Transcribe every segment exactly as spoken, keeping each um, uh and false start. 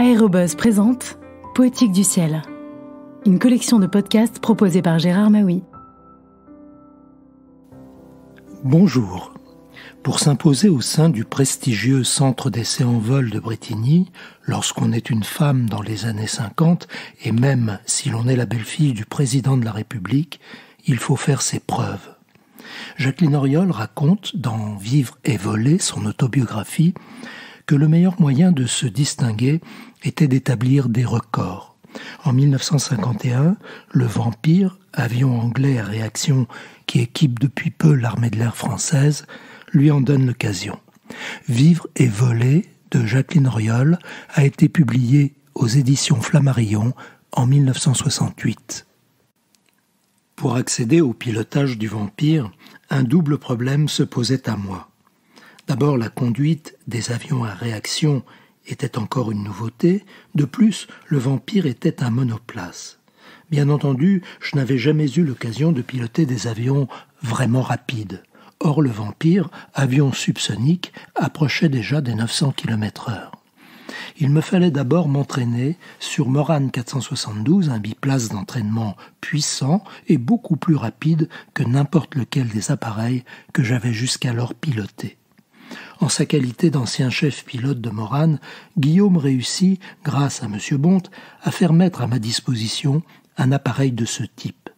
Aérobuzz présente Poétique du ciel, une collection de podcasts proposée par Gérard Maoui. Bonjour. Pour s'imposer au sein du prestigieux centre d'essai en vol de Brétigny, lorsqu'on est une femme dans les années cinquante, et même si l'on est la belle-fille du président de la République, il faut faire ses preuves. Jacqueline Auriol raconte dans Vivre et voler, son autobiographie, que le meilleur moyen de se distinguer était d'établir des records. En mille neuf cent cinquante et un, le Vampire, avion anglais à réaction qui équipe depuis peu l'armée de l'air française, lui en donne l'occasion. Vivre et voler de Jacqueline Auriol a été publié aux éditions Flammarion en mille neuf cent soixante-huit. Pour accéder au pilotage du Vampire, un double problème se posait à moi. D'abord, la conduite des avions à réaction était encore une nouveauté. De plus, le Vampire était un monoplace. Bien entendu, je n'avais jamais eu l'occasion de piloter des avions vraiment rapides. Or, le Vampire, avion subsonique, approchait déjà des neuf cents kilomètres heure. Il me fallait d'abord m'entraîner sur Morane quatre cent soixante-douze, un biplace d'entraînement puissant et beaucoup plus rapide que n'importe lequel des appareils que j'avais jusqu'alors pilotés. En sa qualité d'ancien chef pilote de Morane, Guillaume réussit, grâce à M. Bonte, à faire mettre à ma disposition un appareil de ce type.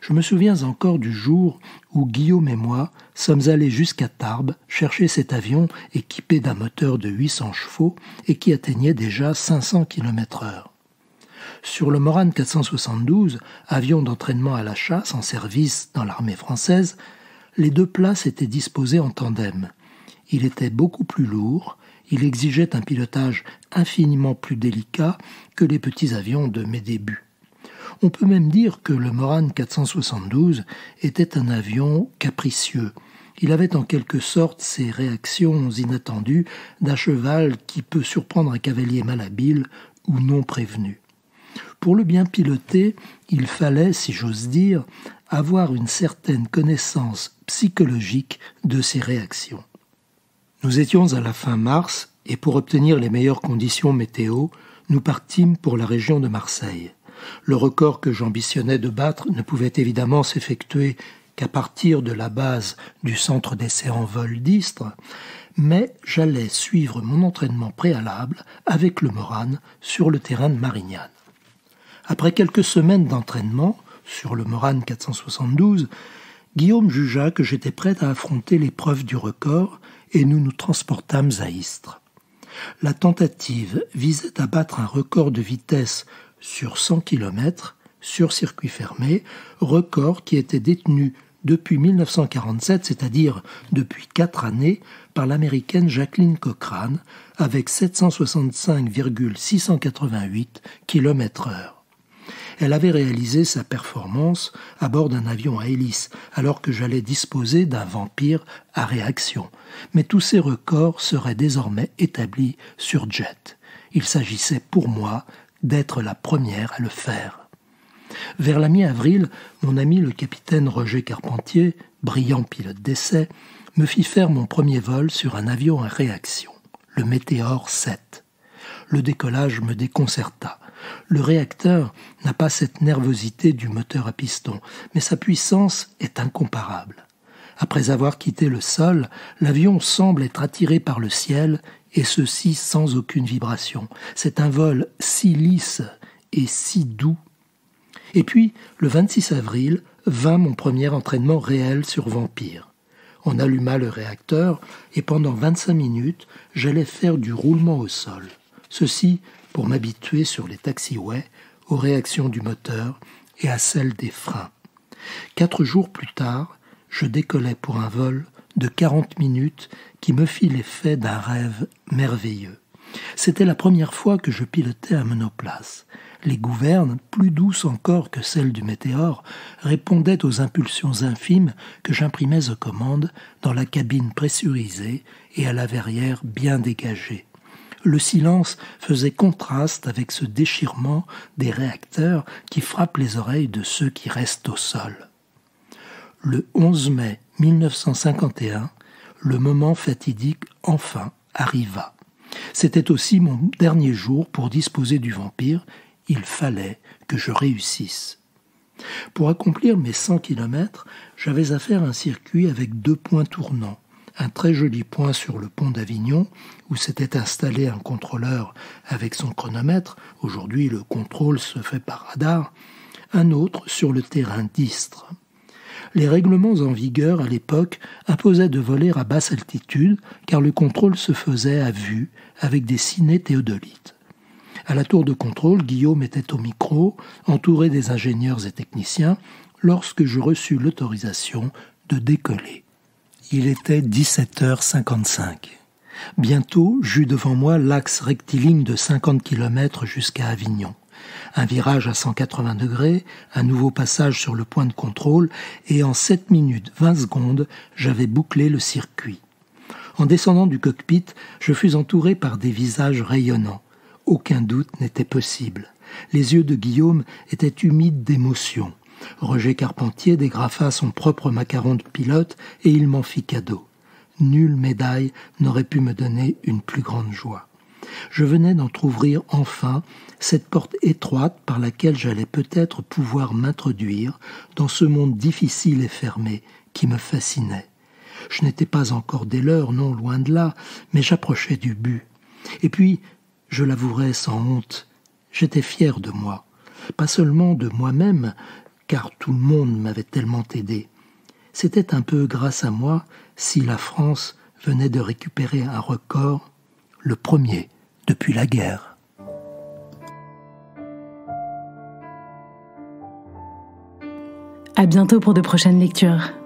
Je me souviens encore du jour où Guillaume et moi sommes allés jusqu'à Tarbes chercher cet avion équipé d'un moteur de huit cents chevaux et qui atteignait déjà cinq cents kilomètres heure. Sur le Morane quatre cent soixante-douze, avion d'entraînement à la chasse en service dans l'armée française, les deux places étaient disposées en tandem. Il était beaucoup plus lourd, il exigeait un pilotage infiniment plus délicat que les petits avions de mes débuts. On peut même dire que le Morane quatre cent soixante-douze était un avion capricieux. Il avait en quelque sorte ces réactions inattendues d'un cheval qui peut surprendre un cavalier malhabile ou non prévenu. Pour le bien piloter, il fallait, si j'ose dire, avoir une certaine connaissance psychologique de ces réactions. Nous étions à la fin mars et pour obtenir les meilleures conditions météo, nous partîmes pour la région de Marseille. Le record que j'ambitionnais de battre ne pouvait évidemment s'effectuer qu'à partir de la base du centre d'essai en vol d'Istres, mais j'allais suivre mon entraînement préalable avec le Morane sur le terrain de Marignane. Après quelques semaines d'entraînement, sur le Morane quatre cent soixante-douze, Guillaume jugea que j'étais prêt à affronter l'épreuve du record et nous nous transportâmes à Istres. La tentative visait à battre un record de vitesse sur cent kilomètres, sur circuit fermé, record qui était détenu depuis mille neuf cent quarante-sept, c'est-à-dire depuis quatre années, par l'américaine Jacqueline Cochrane, avec sept cent soixante-cinq virgule six cent quatre-vingt-huit kilomètres heure. Elle avait réalisé sa performance à bord d'un avion à hélice, alors que j'allais disposer d'un Vampire à réaction. Mais tous ces records seraient désormais établis sur jet. Il s'agissait pour moi d'être la première à le faire. Vers la mi-avril, mon ami le capitaine Roger Carpentier, brillant pilote d'essai, me fit faire mon premier vol sur un avion à réaction, le Météor sept. Le décollage me déconcerta. Le réacteur n'a pas cette nervosité du moteur à piston, mais sa puissance est incomparable. Après avoir quitté le sol, l'avion semble être attiré par le ciel, et ceci sans aucune vibration. C'est un vol si lisse et si doux. Et puis, le vingt-six avril, vint mon premier entraînement réel sur Vampire. On alluma le réacteur, et pendant vingt-cinq minutes, j'allais faire du roulement au sol. Ceci pour m'habituer sur les taxiways aux réactions du moteur et à celles des freins. Quatre jours plus tard, je décollais pour un vol de quarante minutes qui me fit l'effet d'un rêve merveilleux. C'était la première fois que je pilotais un monoplace. Les gouvernes, plus douces encore que celles du Météor, répondaient aux impulsions infimes que j'imprimais aux commandes dans la cabine pressurisée et à la verrière bien dégagée. Le silence faisait contraste avec ce déchirement des réacteurs qui frappe les oreilles de ceux qui restent au sol. Le onze mai mille neuf cent cinquante et un, le moment fatidique enfin arriva. C'était aussi mon dernier jour pour disposer du vampire. Il fallait que je réussisse. Pour accomplir mes cent kilomètres, j'avais à faire un circuit avec deux points tournants. Un très joli point sur le pont d'Avignon, où s'était installé un contrôleur avec son chronomètre. Aujourd'hui, le contrôle se fait par radar. Un autre sur le terrain d'Istres. Les règlements en vigueur à l'époque imposaient de voler à basse altitude, car le contrôle se faisait à vue, avec des ciné théodolites. À la tour de contrôle, Guillaume était au micro, entouré des ingénieurs et techniciens, lorsque je reçus l'autorisation de décoller. Il était dix-sept heures cinquante-cinq. Bientôt, j'eus devant moi l'axe rectiligne de cinquante kilomètres jusqu'à Avignon. Un virage à cent quatre-vingts degrés, un nouveau passage sur le point de contrôle, et en sept minutes vingt secondes, j'avais bouclé le circuit. En descendant du cockpit, je fus entouré par des visages rayonnants. Aucun doute n'était possible. Les yeux de Guillaume étaient humides d'émotion. Roger Carpentier dégrafa son propre macaron de pilote et il m'en fit cadeau. Nulle médaille n'aurait pu me donner une plus grande joie. Je venais d'entr'ouvrir enfin cette porte étroite par laquelle j'allais peut-être pouvoir m'introduire dans ce monde difficile et fermé qui me fascinait. Je n'étais pas encore dès l'heure, non loin de là, mais j'approchais du but. Et puis, je l'avouerai sans honte, j'étais fier de moi. Pas seulement de moi-même, car tout le monde m'avait tellement aidé. C'était un peu grâce à moi si la France venait de récupérer un record, le premier depuis la guerre. À bientôt pour de prochaines lectures.